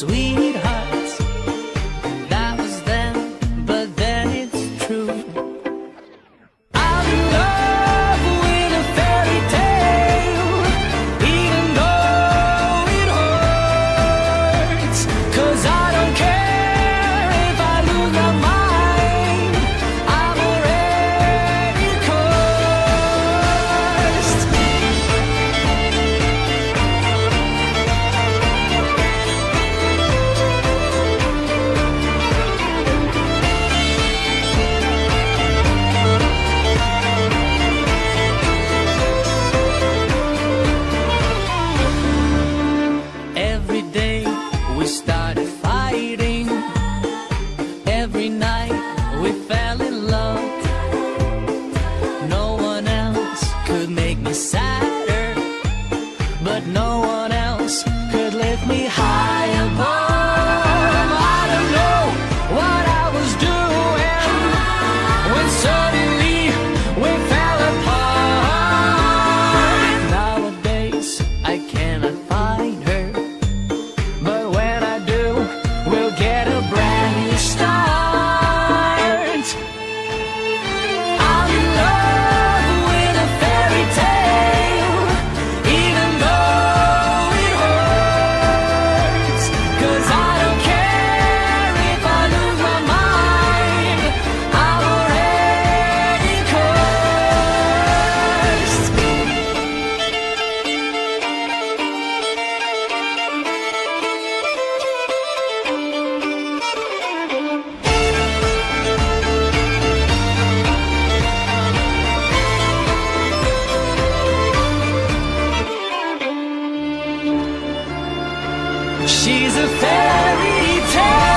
sweethearts. That was then, but then it's true. I'm in love with a fairy tale, even though it hurts. 'Cause I don't care if I lose my mind, I'm already cursed. We started fighting. Every night we fell in love. No one else could make me sadder, but no one else could lift me high above. I don't know what I was doing when suddenly we fell apart. Nowadays I cannot find her, get a brand new start. I'm in love with a fairy tale, even though it hurts. 'Cause I don't care if I lose my mind, I'm already cursed. She's a fairy tale.